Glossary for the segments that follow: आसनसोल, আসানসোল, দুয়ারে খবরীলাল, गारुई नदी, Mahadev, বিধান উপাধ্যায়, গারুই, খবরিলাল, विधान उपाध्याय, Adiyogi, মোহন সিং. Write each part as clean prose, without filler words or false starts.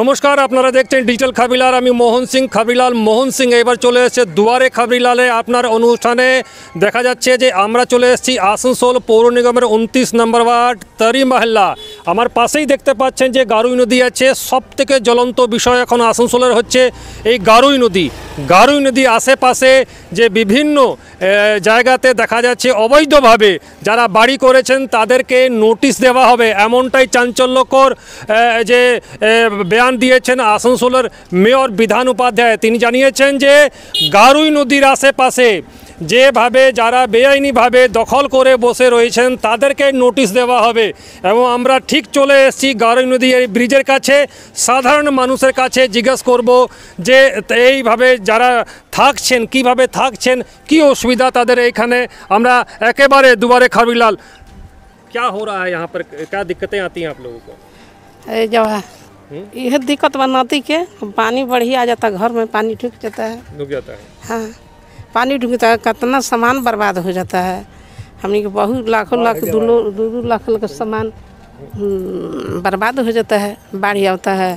नमस्कार আপনারা দেখছেন ডিজিটাল খবরিলাল আমি মোহন সিং খবরিলাল মোহন সিং এবার চলে এসেছে দুয়ারে খবরিলালে আপনার অনুষ্ঠানে দেখা যাচ্ছে যে আমরা চলে এসেছি आसनसोल পৌর নিগমের 29 নম্বর ওয়ার্ড তরি মহল্লা আমার পাশেই দেখতে পাচ্ছেন যে গারুই নদী আছে সবথেকে জ্বলন্ত বিষয় এখন आसनसोलेर হচ্ছে এই গারুই নদী আশেপাশে যে বিভিন্ন জায়গাতে দেখা যাচ্ছে অবৈধভাবে যারা বাড়ি করেছেন তাদেরকে নোটিশ দেওয়া হবে এমনটাই চাঞ্চল্যকর যে बयान दिए आसनसोलर मेयर विधान उपाध्याय गारुई नदी आशेपाशे जे भावे जारा बेआईनी भावे दखल करे बसे रयेछेन तादेरके नोटिस देवा हबे एवं आमरा ठीक चले एसेछि गारुई नदी ब्रिजेर काछे साधारण मानुषेर काछे जिज्ञासा करबो जे एई भावे जारा थाकछेन किभाबे थाकछेन कि असुविधा तादेर एखाने आमरा एकेबारे दुआरे खबरीलाल क्या हो रहा है यहाँ पर क्या दिक्कतें आती हैं आप लोगों को यह दिक्कत बनाती के पानी बढ़िया आ जाता घर में पानी ढुक जाता है हाँ पानी ढुकता है कितना सामान बर्बाद हो जाता है हमने के बहुत लाखों लाख दो लाख का सामान बर्बाद हो जाता है बाढ़ आता है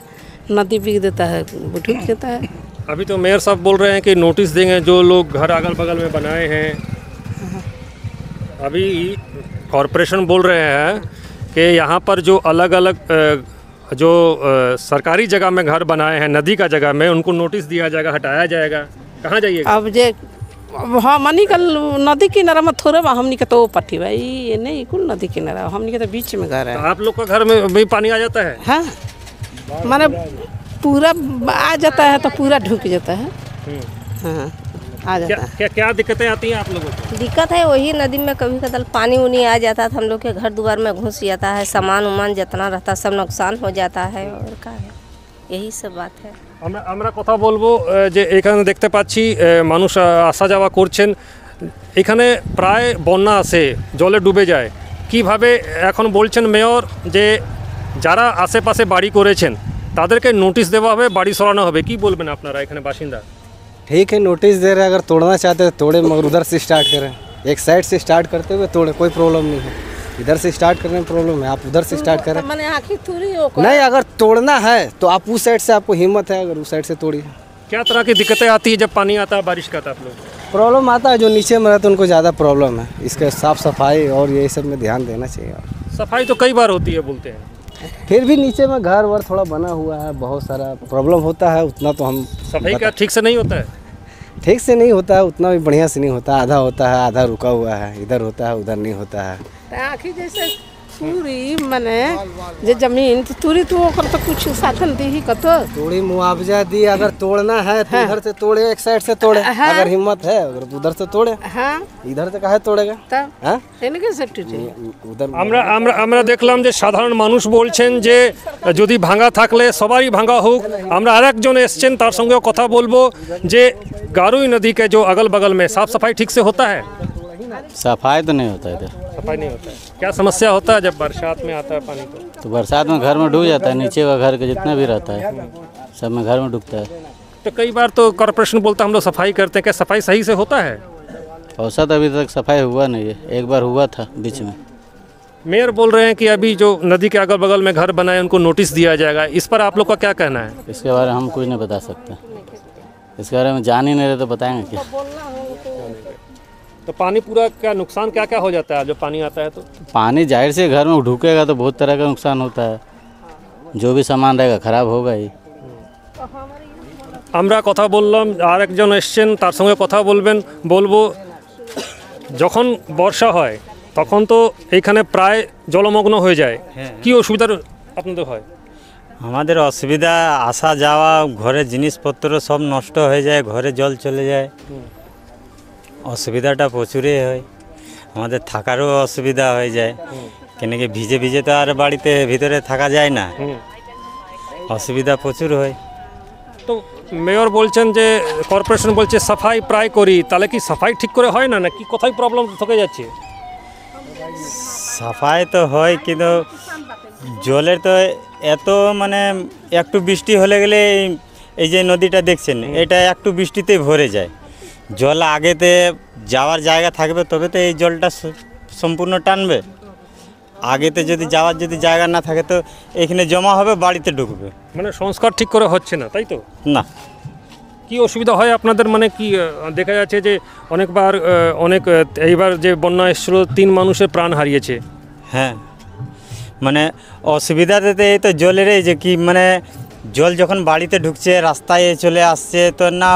नदी बिक देता है ढुक जाता है। अभी तो मेयर साहब बोल रहे हैं कि नोटिस देंगे जो लोग घर अगल बगल में बनाए हैं अभी कॉरपोरेशन बोल रहे हैं कि यहाँ पर जो अलग अलग जो सरकारी जगह में घर बनाए हैं नदी का जगह में उनको नोटिस दिया जाएगा हटाया जाएगा कहाँ जाइएगा अब जे हाँ मनी कल नदी किनारा में थोड़ा हमने के तो पट्टी भाई ये नहीं कुल नदी किनारा हमने के तो बीच में घर है आप लोग का घर में भी पानी आ जाता है हाँ माने पूरा आ जाता है तो पूरा ढुक जाता है हाँ आ जाता है। क्या दिक्कतें आती हैं आप लोगों को? दिक्कत है वही नदी में कभी कदल पानी उनी आ जाता है हम लोग के घर द्वार में घुस जाता है सामान उमान जितना रहता है सब नुकसान हो जाता है और क्या है यही सब बात है। আমরা কথা বলবো যে এখানে দেখতে পাচ্ছি মানুষ আসা যাওয়া করছেন এখানে প্রায় বন্যা আসে জলে ডুবে যায় কিভাবে এখন বলছেন মেয়র যে যারা আশেপাশে বাড়ি করেছেন তাদেরকে নোটিশ দেওয়া হবে বাড়ি সরানো হবে কি বলবেন আপনারা এখানে বাসিন্দা? ठीक है नोटिस दे रहे हैं अगर तोड़ना चाहते हैं तोड़े मगर उधर से स्टार्ट करें एक साइड से स्टार्ट करते हुए तोड़े कोई प्रॉब्लम नहीं है इधर से स्टार्ट करने में प्रॉब्लम है आप उधर से स्टार्ट करें नहीं अगर तोड़ना है तो आप उस साइड से आपको हिम्मत है अगर उस साइड से तोड़िए। क्या तरह की दिक्कतें आती है जब पानी आता है बारिश का आप लोग प्रॉब्लम आता है जो नीचे में रहते हैं उनको ज़्यादा प्रॉब्लम है इसके साफ सफाई और यही सब में ध्यान देना चाहिए। सफाई तो कई बार होती है बोलते हैं फिर भी नीचे में घर वर थोड़ा बना हुआ है बहुत सारा प्रॉब्लम होता है उतना तो हम सफाई का ठीक से नहीं होता है ठीक से नहीं होता है उतना भी बढ़िया से नहीं होता आधा होता है आधा रुका हुआ है इधर होता है उधर नहीं होता है आखिर जैसे पूरी मने जे जमीन तुरी तो कुछ साधन दी ही कतो थोड़ी मुआवजा दी अगर तोड़ना है तो इधर से तोड़े एक साइड से तोड़े अगर हिम्मत है अगर उधर से तोड़े इधर से काहे तोड़ेगा দেখলাম যে সাধারণ মানুষ বলছেন যে যদি ভাঙা থাকলে সবারই ভাঙা হোক আমরা আরেকজন এসেছেন তার সঙ্গে কথা বলবো যে गारुई नदी के जो अगल बगल में साफ सफाई ठीक से होता है सफाई तो नहीं होता है सफाई नहीं होता है। क्या समस्या होता है जब बरसात में आता है पानी तो बरसात में घर में डूब जाता है नीचे का घर के जितना भी रहता है सब में घर में डूबता है तो कई बार तो कॉर्पोरेशन बोलता है हम लोग सफाई करते हैं क्या सफाई सही से होता है? औसत अभी तक सफाई हुआ नहीं है एक बार हुआ था बीच में। मेयर बोल रहे हैं कि अभी जो नदी के अगल बगल में घर बनाए उनको नोटिस दिया जाएगा इस पर आप लोग का क्या कहना है? इसके बारे में हम कुछ नहीं बता सकते इसके बारे में जान ही नहीं रहे तो बताएंगे क्या? तो पानी पूरा क्या नुकसान क्या क्या हो जाता है जब पानी आता है तो? पानी जाहिर से घर में ढुकेगा तो बहुत तरह का नुकसान होता है जो भी सामान रहेगा खराब होगा ही। আমরা কথা বললাম আরেকজন এসেছেন তার সঙ্গে কথা বলবেন বলবো যখন বর্ষা হয় তখন তো এখানে প্রায় জলমগ্ন হয়ে যায় কি অসুবিধা আপনাদের হয়? আমাদের অসুবিধা আসা যাওয়া ঘরে জিনিসপত্র সব নষ্ট হয়ে যায় ঘরে জল চলে যায় असुविधाटा प्रचुर है थाकारो असुविधा हो जाए क्योंकि भिजे भिजे तो और बाड़ीते भीतरे थाका जाए ना असुविधा प्रचुर है। तो मेयर बोलছেন যে कॉर्पोरेशन बोलছে सफाई प्राय करी ताले कि सफाई ठीक करे হয় না নাকি কোথায় प्रॉब्लम থেকে যাচ্ছে? सफाई तो হয় কিন্তু জলের তো এত মানে একটু বৃষ্টি হলে গেলে এই যে নদীটা দেখছেন এটা একটু বৃষ্টিতেই ভরে যায় জল আগেতে যাওয়ার জায়গা থাকবে তবে তো এই জলটা সম্পূর্ণ টানবে आगे तो यदि जावार यदि जायगा ना थाके तो एखाने जमा होबे बाड़ीते ढुकबे माने संस्कार ठीक करे होच्छे ना ताई तो ना कि असुविधा है आपनादेर माने कि देखा जाच्छे जे अनेकबार अनेक एइबार जे बन्या एसेछिलो 3 मानुषेर प्राण हारियेछे हाँ माने असुविधाते तो जलेर एइ जे कि माने जल जखन बाड़ीते ढुकछे रास्ताय चले आसछे तो ना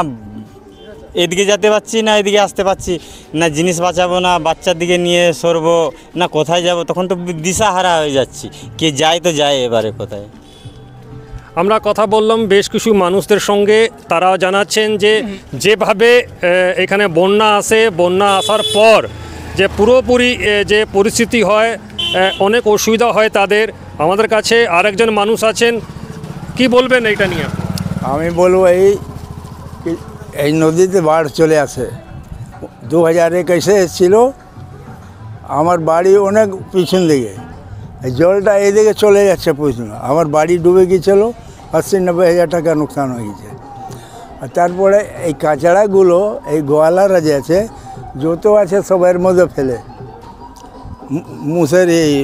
एदिके जाते पारछि ना एदिके आसते पारछि ना जिनिस बाँचाबो ना बाच्चार दिके निये सरबो ना कोथाय जाबो तखन तो दिशाहारा हये जाच्छी के जाय तो जाय एबारे कोथाय আমরা কথা বললাম বেশ কিছু মানুষদের সঙ্গে তারা জানাচ্ছেন যে যেভাবে এখানে বন্যা আসে বন্যা আসার পর যে পুরোপুরি যে পরিস্থিতি হয় অনেক অসুবিধা হয় তাদের আমাদের কাছে আরেকজন মানুষ আছেন কি বলবেন এটা নিয়ে আমি বলবো এই নদীতে বাড় চলে আসে 2001 এসে ছিল আমার বাড়ি অনেক পিছন দিকে জলটা এদিকে চলে যাচ্ছে বুঝলো আমার বাড়ি ডুবে গিয়েছিল 80-90 হাজার টাকা नुकसान হয়ে গেছে আর তারপরে এই কাঁচড়াগুলো এই গোয়ালারা যে আছে যত আছে সবার মধ্যে ফেলে মুসের এই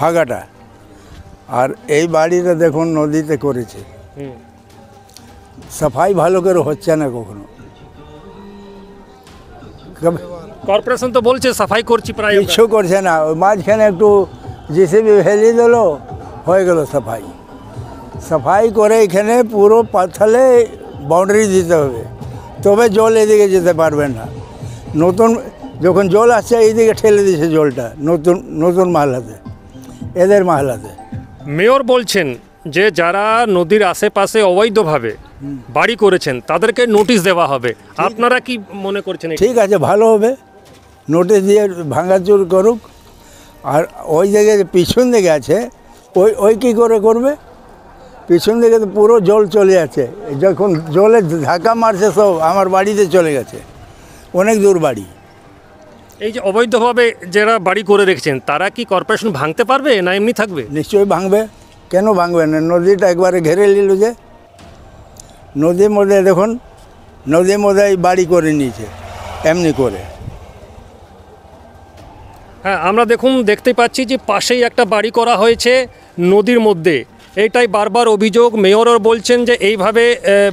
হাগাটা আর এই বাড়িটা দেখুন নদীতে করেছে সাফাই ভালো করে হচ্ছে না কখনো कॉर्पोरेशन तो बोलते सफाई किच्छू करछे ना माझखाने एकटू जेसीबी हेली दिलो हये गेलो सफाई सफाई करे एखाने पुरो पाथले बाउंड्री दिते होबे तबे जल एदिके जेते पारबे ना नतून जखन जल आसछे एदिके ठेले दिछे जलटा नतून नतून महलाते एदेर महलाते मेयर बोलछेन যে যারা নদীর আশেপাশে অবৈধভাবে বাড়ি করেছেন তাদেরকে নোটিশ দেওয়া হবে আপনারা কি মনে করছেন ঠিক আছে ভালো হবে নোটিশ দিয়ে ভাঙাচুর করুক আর ওই জায়গায় পিছন দিকে আছে ওই ওই কি করে করবে পিছন দিকে তো পুরো জল চলে আছে যখন জলে ঢাকা মারছে সব আমার বাড়িতে চলে গেছে অনেক দূর বাড়ি এই যে অবৈধভাবে যারা বাড়ি করে রেখেছেন তারা কি কর্পোরেশন ভাঙতে পারবে না এমনি থাকবে নিশ্চয়ই ভাঙবে কেন ভাঙবে না নদীটা একবারে ঘিরে নিল যে নদীর মধ্যে দেখুন নদীর মধ্যে বাড়ি করে নিয়েছে এমনি করে হ্যাঁ আমরা দেখুন দেখতে পাচ্ছি যে পাশেই একটা বাড়ি করা হয়েছে নদীর মধ্যে এটাই বারবার অভিযোগ মেয়রও বলছেন যে এইভাবে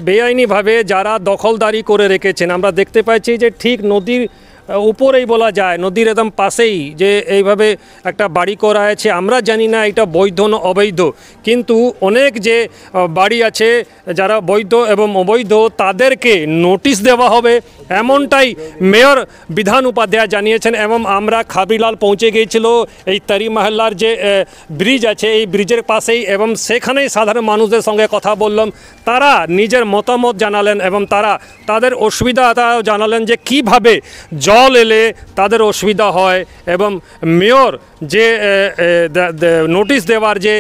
বেআইনিভাবে যারা দখলদারি করে রেখেছেন আমরা দেখতে পাচ্ছি যে ঠিক নদীর উপরেই বলা যায় নদীর একদম পাশেই যে এইভাবে একটা বাড়ি করা আছে আমরা জানি না এটা বৈধ না অবৈধ কিন্তু অনেক যে বাড়ি আছে যারা বৈধ এবং অবৈধ তাদেরকে নোটিশ দেওয়া হবে এমনটাই মেয়র বিধান উপাধ্যায় জানিয়েছেন এবং আমরা খবরিলাল পৌঁছে গিয়েছিল এই তারি মহল্লার যে ব্রিজ আছে এই ব্রিজের পাশেই এবং সেখানেই সাধারণ মানুষদের সঙ্গে কথা বললাম তারা নিজের মতামত জানালেন এবং তারা তাদের অসুবিধাটাও জানালেন যে কিভাবে জল এলে তাদের অসুবিধা হয় এবং মেয়র যে নোটিশ দেওয়ার যে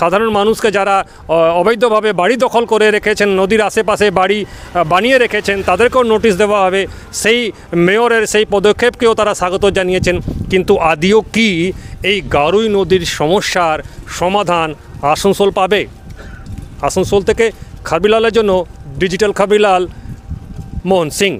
সাধারণ মানুষকে যারা অবৈধভাবে বাড়ি দখল করে রেখেছেন নদীর আশেপাশে বাড়ি বানিয়ে রেখেছেন তাদেরকেও নোটিশ দেওয়া হবে সেই মেয়রের সেই পদক্ষেপকেও তারা স্বাগত জানিয়েছেন কিন্তু আদিও কি এই গারুই নদীর সমস্যার সমাধান আসানসোল পাবে আসানসোল থেকে খবরিলালের জন্য ডিজিটাল খবরিলাল মোহন সিং।